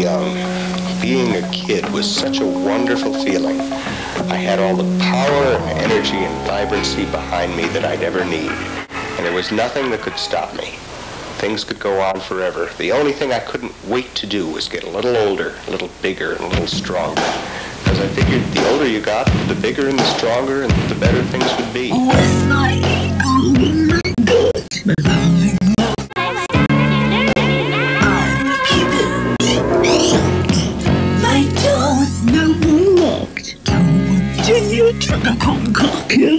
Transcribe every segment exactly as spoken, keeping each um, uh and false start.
young. Being a kid was such a wonderful feeling. I had all the power and energy and vibrancy behind me that I'd ever need, and there was nothing that could stop me. Things could go on forever. The only thing I couldn't wait to do was get a little older, a little bigger, and a little stronger. Because I figured the older you got, the bigger and the stronger and the better things would be. Oh my God, oh my God, my God. I keep it locked. My door's now locked. Do you drink a cocktail?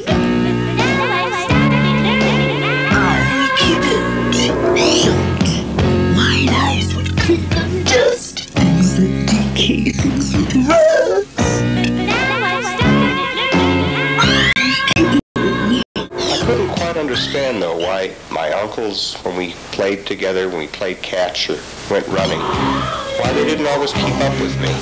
I couldn't quite understand, though, why my uncles, when we played together, when we played catch or went running, why they didn't always keep up with me.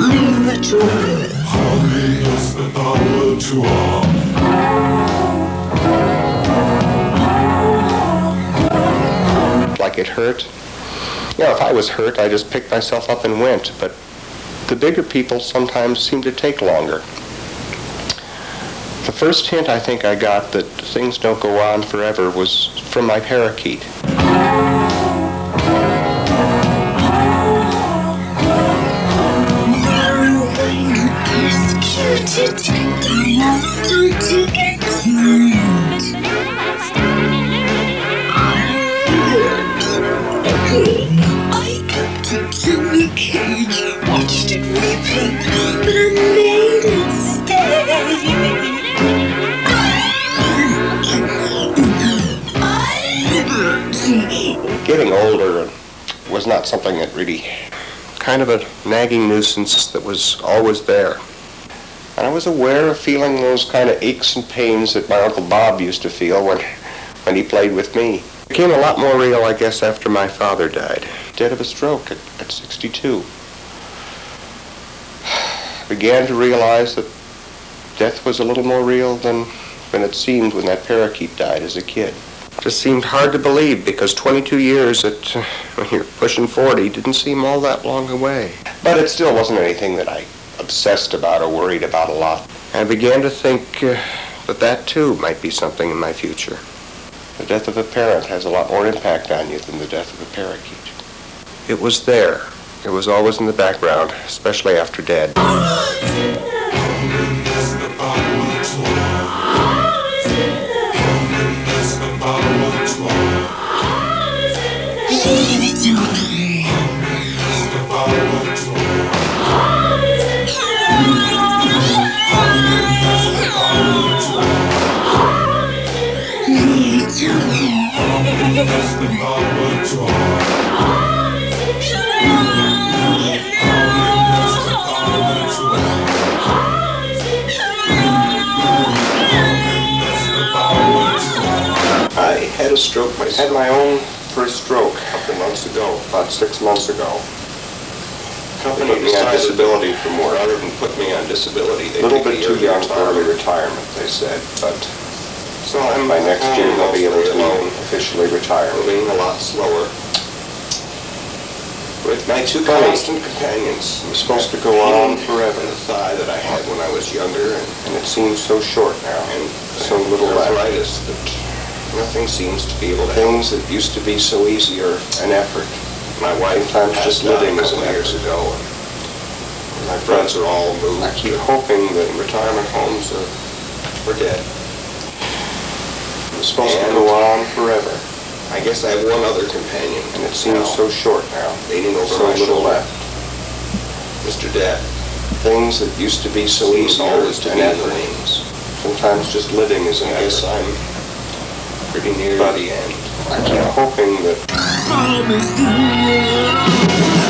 Leave the children. Like it hurt. You know, if I was hurt, I just picked myself up and went, but the bigger people sometimes seem to take longer. The first hint I think I got that things don't go on forever was from my parakeet. I kept it in the cage, watched it weeping, but I made it stay. Getting older was not something that really, kind of a nagging nuisance that was always there. And I was aware of feeling those kind of aches and pains that my Uncle Bob used to feel when, when he played with me. It became a lot more real, I guess, after my father died, dead of a stroke at, at sixty-two. I began to realize that death was a little more real than, than it seemed when that parakeet died as a kid. It just seemed hard to believe because twenty-two years at, uh, when you're pushing forty didn't seem all that long away. But it still wasn't anything that I obsessed about or worried about a lot. I began to think uh, that that too might be something in my future. The death of a parent has a lot more impact on you than the death of a parakeet. It was there. It was always in the background, especially after Dad. I had a stroke. I had my own first stroke a couple months ago, about six months ago. Company put me on disability from work. Rather than put me on disability, they a little bit too young for early retirement, they said, but. So I'm by next year I'll be able to alone, officially retire. Moving a lot slower. With my two constant companions, I'm supposed to go on forever. The thigh that I had when I was younger, and, and it seems so short now, and so little arthritis that nothing seems to be able to. Things that used to be so easy are an effort. My wife sometimes just living a couple years ago, and my friends are all moved. I keep hoping that retirement homes are for dead. I'm supposed and to go on forever. I guess I have one other companion, and it seems now, so short now, leaning over so my little shoulder. Left. Mister Death. Things that used to be so easy always to be things. Sometimes just living is an I guess I'm pretty near by the end. I keep hoping that.